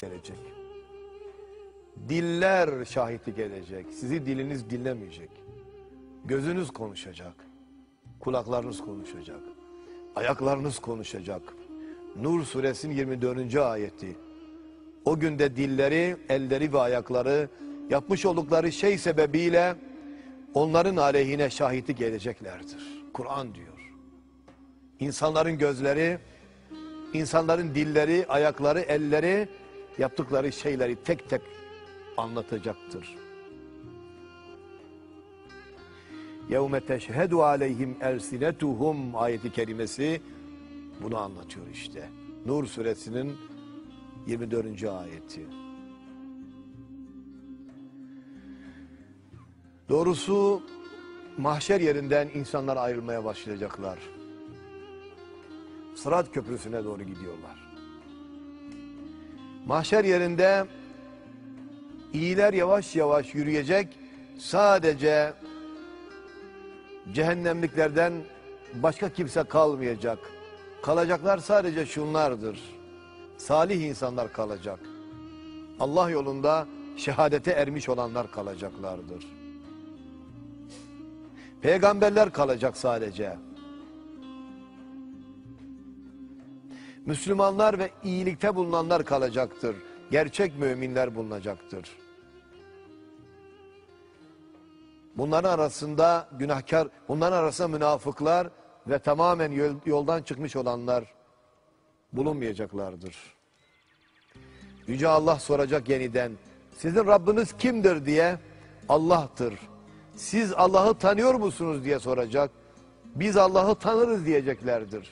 gelecek. Diller şahitlik edecek. Sizi diliniz dinlemeyecek. Gözünüz konuşacak. Kulaklarınız konuşacak. Ayaklarınız konuşacak. Nur suresinin 24. ayeti. O günde dilleri, elleri ve ayakları yapmış oldukları şey sebebiyle onların aleyhine şahitlik edeceklerdir. Kur'an diyor. İnsanların gözleri, insanların dilleri, ayakları, elleri yaptıkları şeyleri tek tek anlatacaktır. يَوْمَ تَشْهَدُ عَلَيْهِمْ اَلْسِنَتُهُمْ ayeti kerimesi bunu anlatıyor işte. Nur suresinin 24. ayeti. Doğrusu mahşer yerinden insanlar ayrılmaya başlayacaklar. Sırat köprüsüne doğru gidiyorlar. Mahşer yerinde iyiler yavaş yavaş yürüyecek, sadece cehennemliklerden başka kimse kalmayacak. Kalacaklar sadece şunlardır. Salih insanlar kalacak. Allah yolunda şehadete ermiş olanlar kalacaklardır. Peygamberler kalacak sadece. Müslümanlar ve iyilikte bulunanlar kalacaktır. Gerçek müminler bulunacaktır. Bunların arasında günahkar, bunların arasında münafıklar ve tamamen yoldan çıkmış olanlar bulunmayacaklardır. Yüce Allah soracak yeniden, sizin Rabbiniz kimdir diye. Allah'tır. Siz Allah'ı tanıyor musunuz diye soracak. Biz Allah'ı tanırız diyeceklerdir.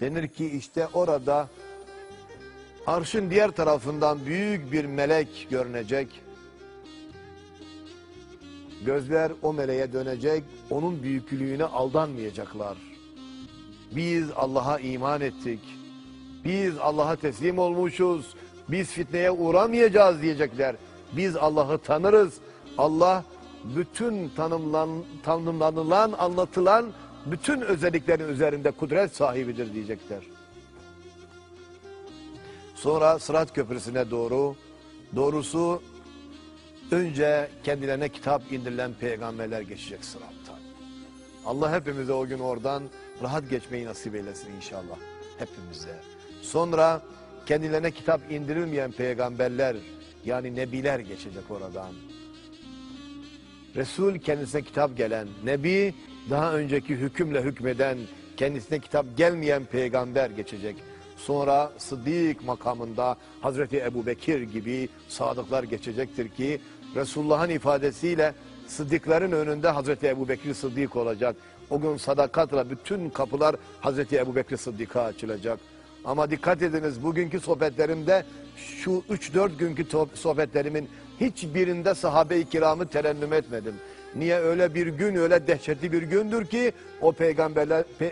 Denir ki işte orada arşın diğer tarafından büyük bir melek görünecek. Gözler o meleğe dönecek, onun büyüklüğüne aldanmayacaklar. Biz Allah'a iman ettik, biz Allah'a teslim olmuşuz, biz fitneye uğramayacağız diyecekler. Biz Allah'ı tanırız. Allah bütün tanımlanılan, anlatılan bütün özelliklerin üzerinde kudret sahibidir diyecekler. Sonra Sırat Köprüsü'ne doğrusu önce kendilerine kitap indirilen peygamberler geçecek sırattan. Allah hepimize o gün oradan rahat geçmeyi nasip eylesin inşallah. Hepimize. Sonra kendilerine kitap indirilmeyen peygamberler, yani nebiler geçecek oradan. Resul kendisine kitap gelen, nebi daha önceki hükümle hükmeden, kendisine kitap gelmeyen peygamber geçecek. Sonra Sıddık makamında Hazreti Ebu Bekir gibi sadıklar geçecektir ki Resulullah'ın ifadesiyle sıddıkların önünde Hazreti Ebu Bekir Sıddık olacak. O gün sadakatla bütün kapılar Hazreti Ebu Bekir Sıddık'a açılacak. Ama dikkat ediniz, bugünkü sohbetlerimde şu 3-4 günkü sohbetlerimin hiçbirinde sahabe-i kiramı terennüm etmedim. Niye? Öyle bir gün, öyle dehşetli bir gündür ki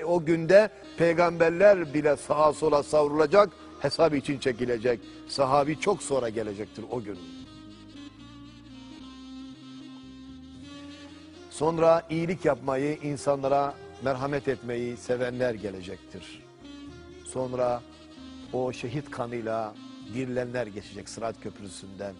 o günde peygamberler bile sağa sola savrulacak, hesap için çekilecek. Sahabi çok sonra gelecektir o gün. Sonra iyilik yapmayı, insanlara merhamet etmeyi sevenler gelecektir. Sonra o şehit kanıyla dirilenler geçecek Sırat Köprüsü'nden.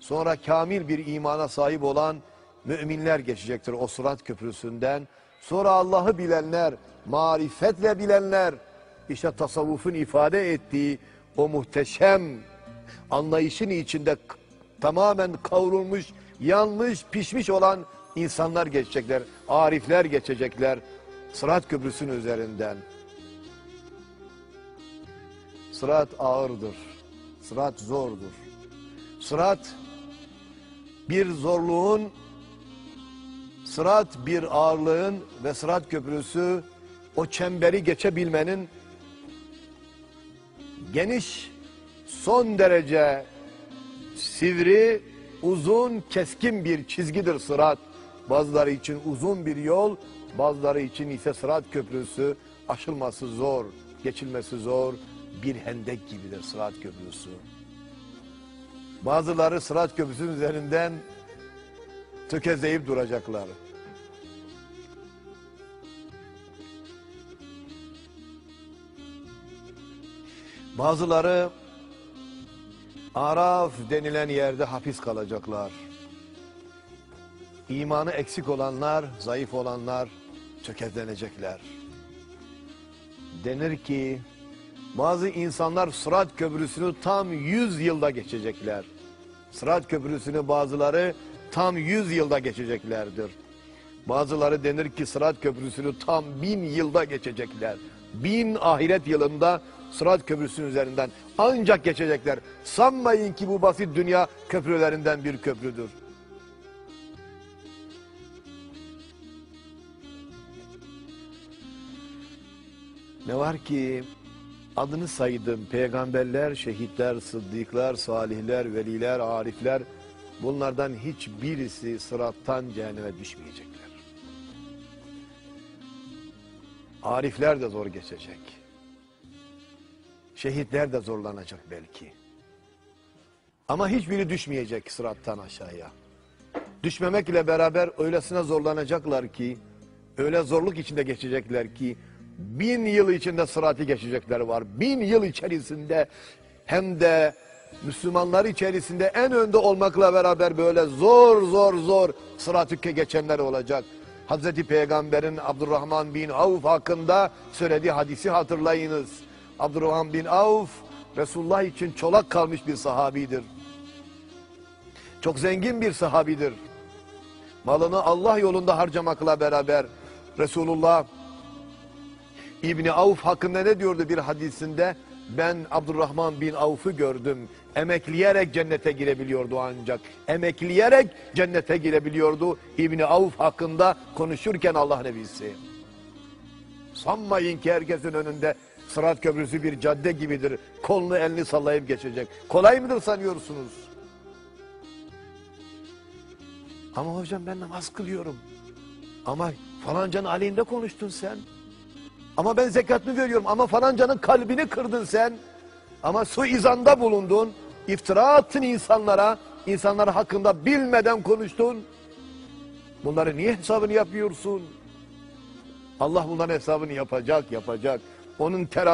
Sonra kamil bir imana sahip olan müminler geçecektir o Sırat Köprüsü'nden. Sonra Allah'ı bilenler, marifetle bilenler, işte tasavvufun ifade ettiği o muhteşem anlayışın içinde tamamen kavrulmuş, yanmış, pişmiş olan insanlar geçecekler. Arifler geçecekler Sırat Köprüsü'nün üzerinden. Sırat ağırdır. Sırat zordur. Sırat bir zorluğun, sırat bir ağırlığın ve Sırat Köprüsü o çemberi geçebilmenin geniş, son derece sivri, uzun, keskin bir çizgidir sırat. Bazıları için uzun bir yol, bazıları için ise Sırat Köprüsü aşılması zor, geçilmesi zor bir hendek gibidir Sırat Köprüsü. Bazıları Sırat Köprüsü'nün üzerinden tökezleyip duracaklar. Bazıları Araf denilen yerde hapis kalacaklar. İmanı eksik olanlar, zayıf olanlar tökezlenecekler. Denir ki bazı insanlar Sırat Köprüsü'nü tam 100 yılda geçecekler. Sırat Köprüsü'nü bazıları tam 100 yılda geçeceklerdir. Bazıları denir ki Sırat Köprüsü'nü tam 1000 yılda geçecekler. 1000 ahiret yılında Sırat Köprüsü'nün üzerinden ancak geçecekler. Sanmayın ki bu basit dünya köprülerinden bir köprüdür. Ne var ki adını saydım, peygamberler, şehitler, sıddıklar, salihler, veliler, arifler, bunlardan hiçbirisi sırattan cehenneme düşmeyecekler. Arifler de zor geçecek. Şehitler de zorlanacak belki. Ama hiçbiri düşmeyecek sırattan aşağıya. Düşmemekle beraber öylesine zorlanacaklar ki, öyle zorluk içinde geçecekler ki, 1000 yıl içinde sıratı geçecekler var. 1000 yıl içerisinde hem de Müslümanlar içerisinde en önde olmakla beraber böyle zor sıratı geçenler olacak. Hazreti Peygamber'in Abdurrahman bin Avf hakkında söylediği hadisi hatırlayınız. Abdurrahman bin Avf Resulullah için çolak kalmış bir sahabidir. Çok zengin bir sahabidir. Malını Allah yolunda harcamakla beraber Resulullah İbni Avf hakkında ne diyordu bir hadisinde? Ben Abdurrahman bin Avf'ı gördüm. Emekleyerek cennete girebiliyordu ancak. Emekleyerek cennete girebiliyordu. İbni Avf hakkında konuşurken Allah nebisi. Sanmayın ki herkesin önünde Sırat Köprüsü bir cadde gibidir. Kolunu elini sallayıp geçecek. Kolay mıdır sanıyorsunuz? Ama hocam ben namaz kılıyorum. Ama falancanın aleyhinde konuştun sen. Ama ben zekatını veriyorum. Ama falancanın kalbini kırdın sen. Ama suizanda bulundun. İftira attın insanlara. İnsanlar hakkında bilmeden konuştun. Bunları niye hesabını yapıyorsun? Allah bunların hesabını yapacak. Onun terazi